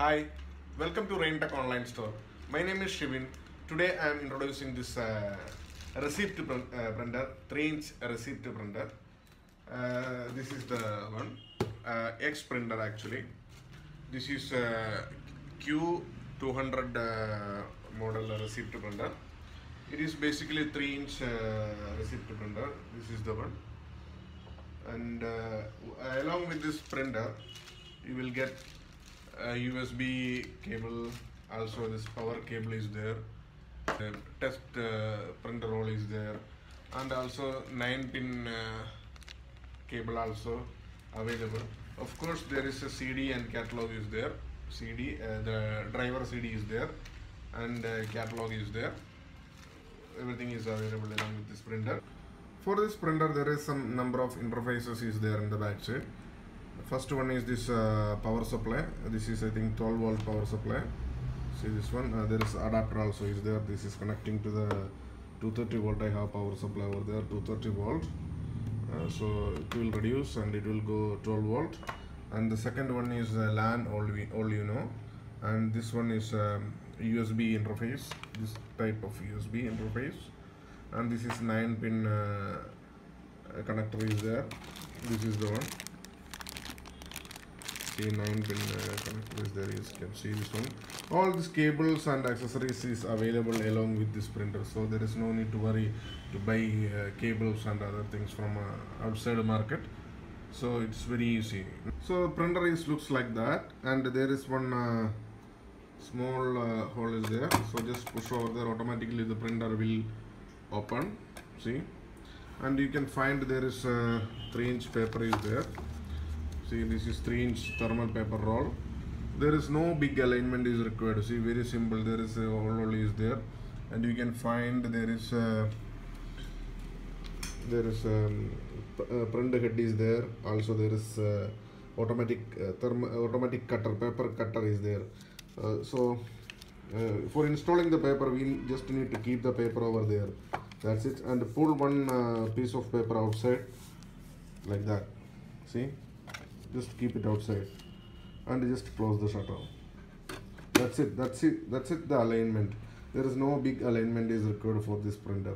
Hi, welcome to RainTech online store. My name is Shivin. Today I am introducing this receipt printer, 3-inch receipt printer. This is the one, X printer actually. This is Q200 model receipt printer. It is basically 3-inch receipt printer. This is the one. And along with this printer, you will get a USB cable. Also, this power cable is there. The test printer roll is there, and also 9-pin cable also available. Of course, there is a CD and catalog is there. CD, the driver CD is there, and catalog is there. Everything is available along with this printer. For this printer, there is some number of interfaces is there in the back side. First one is this power supply. This is, I think, 12-volt power supply. See this one. There is adapter also is there. This is connecting to the 230-volt. I have power supply over there, 230-volt. So it will reduce and it will go 12-volt. And the second one is LAN, all you know. And this one is USB interface. This type of USB interface. And this is 9-pin connector is there. This is the one. See, 9-pin connector is there. You can see this one. All these cables and accessories is available along with this printer. So there is no need to worry to buy cables and other things from outside market. So it's very easy. So printer looks like that, and there is one small hole is there. So just push over there. Automatically the printer will open, see, and you can find there is a 3-inch paper is there. See, this is 3-inch thermal paper roll. There is no big alignment is required. See, very simple. There is a roll is there, and you can find there is a print head is there. Also there is automatic cutter, paper cutter is there. For installing the paper, we just need to keep the paper over there, that's it, and pull one piece of paper outside like that. See, just keep it outside and just close the shutter. That's it, the alignment. There is no big alignment is required for this printer.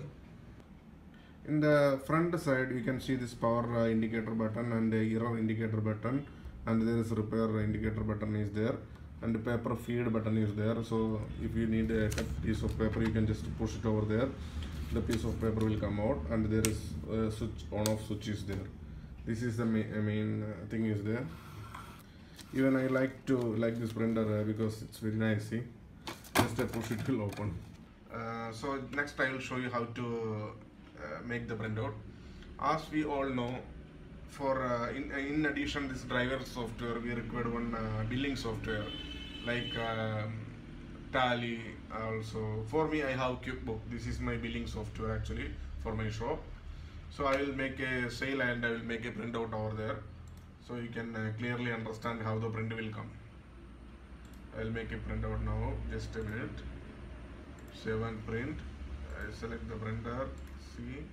In the front side, you can see this power indicator button and error indicator button, and there is repair indicator button is there, and the paper feed button is there. So if you need a cut piece of paper, you can just push it over there. The piece of paper will come out, and there is a switch, on-off switch is there. This is the main thing is there. Even I like this printer because it's very nice. See, just I push it will open. So next I will show you how to make the printout. As we all know, for in addition this driver software, we require one billing software like Tally. Also for me, I have Cube Book. This is my billing software actually for my shop. So I will make a sale and I will make a printout over there, so you can clearly understand how the print will come. I will make a printout now. Just a minute. Save and print. I select the printer. See,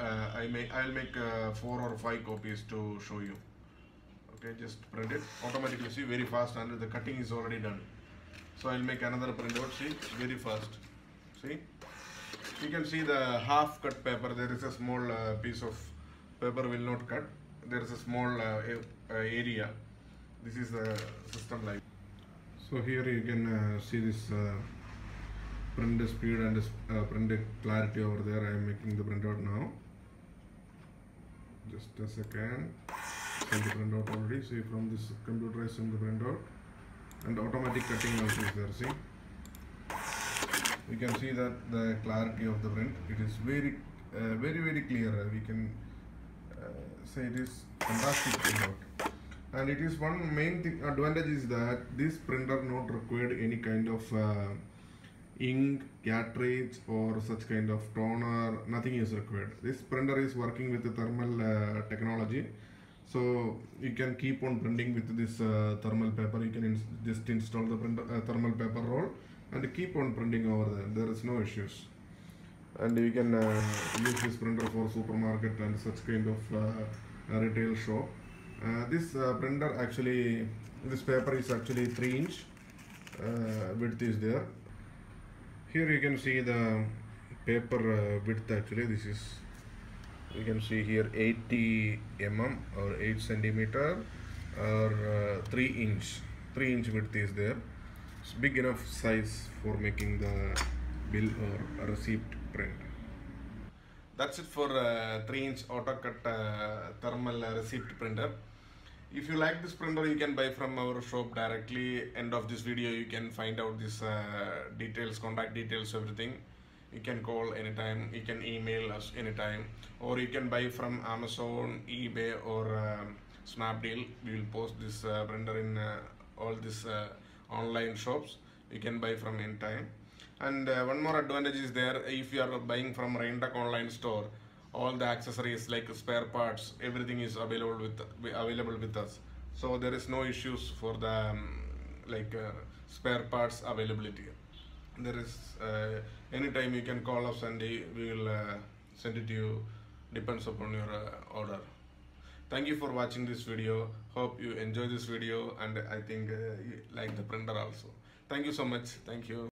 I'll make 4 or 5 copies to show you. Okay, just print it automatically. See, very fast, and the cutting is already done. So I'll make another printout. See, very fast. See, you can see the half cut paper. There is a small piece of paper will not cut. There is a small area. This is the system like. So here you can see this print speed and print clarity over there. I am making the printout now. Just a second. Send the printout already. See, from this computer I send the printout, and automatic cutting also is there. See, you can see that the clarity of the print, it is very, very clear. We can say it is fantastic printout. And it is one main thing, advantage is that this printer not required any kind of ink, cartridge, or such kind of toner. Nothing is required. This printer is working with the thermal technology, so you can keep on printing with this thermal paper. You can just install the printer, thermal paper roll, and keep on printing over there. There is no issues, and you can use this printer for supermarket and such kind of retail shop, This printer actually, this paper is actually 3-inch width is there. Here you can see the paper width actually. This is, you can see here 80 mm or 8 centimeter or 3-inch width is there. It's big enough size for making the bill or receipt print. That's it for 3-inch AutoCut thermal receipt printer. If you like this printer, you can buy from our shop directly. End of this video, you can find out this details, contact details, everything. You can call anytime, you can email us anytime, or you can buy from Amazon, eBay, or Snapdeal. We will post this printer in all these online shops. You can buy from anytime. And one more advantage is there, if you are buying from RainTech online store, all the accessories like spare parts, everything is available with us. So there is no issues for the spare parts availability. There is anytime you can call us and we will send it to you, depends upon your order. Thank you for watching this video. Hope you enjoy this video, and I think you like the printer also. Thank you so much. Thank you.